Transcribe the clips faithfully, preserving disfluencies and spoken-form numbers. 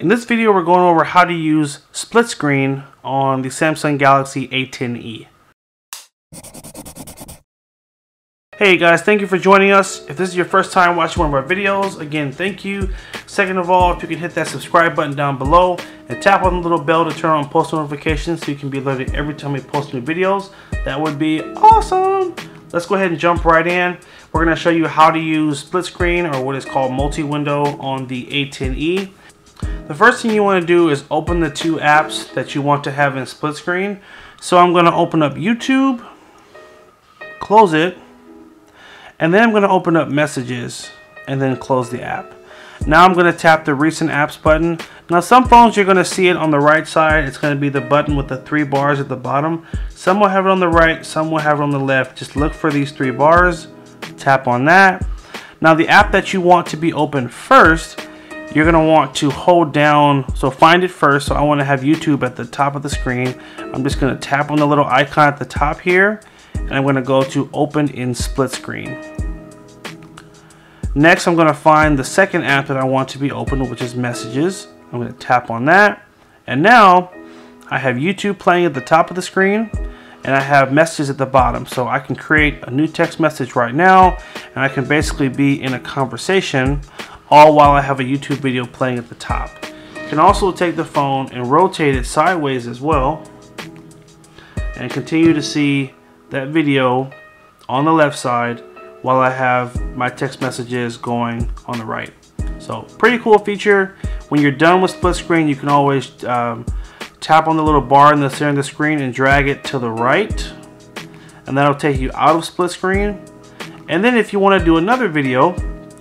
In this video, we're going over how to use split screen on the Samsung Galaxy A ten e. Hey guys, thank you for joining us. If this is your first time watching one of our videos, again, thank you. Second of all, if you can hit that subscribe button down below and tap on the little bell to turn on post notifications so you can be alerted every time we post new videos, that would be awesome. Let's go ahead and jump right in. We're gonna show you how to use split screen, or what is called multi-window, on the A ten e. The first thing you want to do is open the two apps that you want to have in split screen. So I'm going to open up YouTube, close it, and then I'm going to open up Messages and then close the app. Now I'm going to tap the Recent Apps button. Now some phones you're going to see it on the right side. It's going to be the button with the three bars at the bottom. Some will have it on the right, some will have it on the left. Just look for these three bars, tap on that. Now the app that you want to be open first, you're gonna want to hold down, so find it first. So I wanna have YouTube at the top of the screen. I'm just gonna tap on the little icon at the top here, and I'm gonna go to Open in Split Screen. Next, I'm gonna find the second app that I want to be open, which is Messages. I'm gonna tap on that. And now I have YouTube playing at the top of the screen, and I have Messages at the bottom. So I can create a new text message right now, and I can basically be in a conversation all while I have a YouTube video playing at the top. You can also take the phone and rotate it sideways as well and continue to see that video on the left side while I have my text messages going on the right. So pretty cool feature. When you're done with split screen, you can always um, tap on the little bar in the center of the screen and drag it to the right, and that'll take you out of split screen. And then if you want to do another video,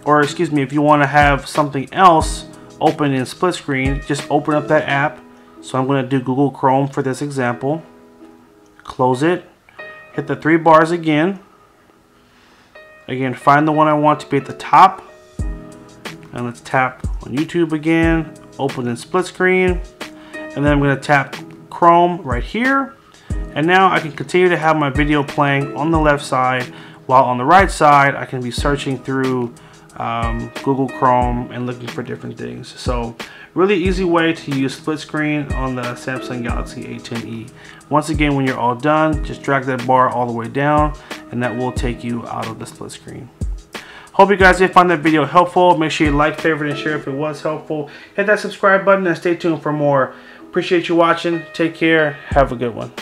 or excuse me, if you want to have something else open in split screen, just open up that app. So I'm going to do Google Chrome for this example. Close it. Hit the three bars again. Again, find the one I want to be at the top. And let's tap on YouTube again. Open in split screen. And then I'm going to tap Chrome right here. And now I can continue to have my video playing on the left side, while on the right side I can be searching through Um, Google Chrome and looking for different things. So really easy way to use split screen on the Samsung Galaxy A ten e. Once again, when you're all done, just drag that bar all the way down and that will take you out of the split screen. Hope you guys did find that video helpful. Make sure you like, favorite, and share if it was helpful. Hit that subscribe button and stay tuned for more. Appreciate you watching. Take care. Have a good one.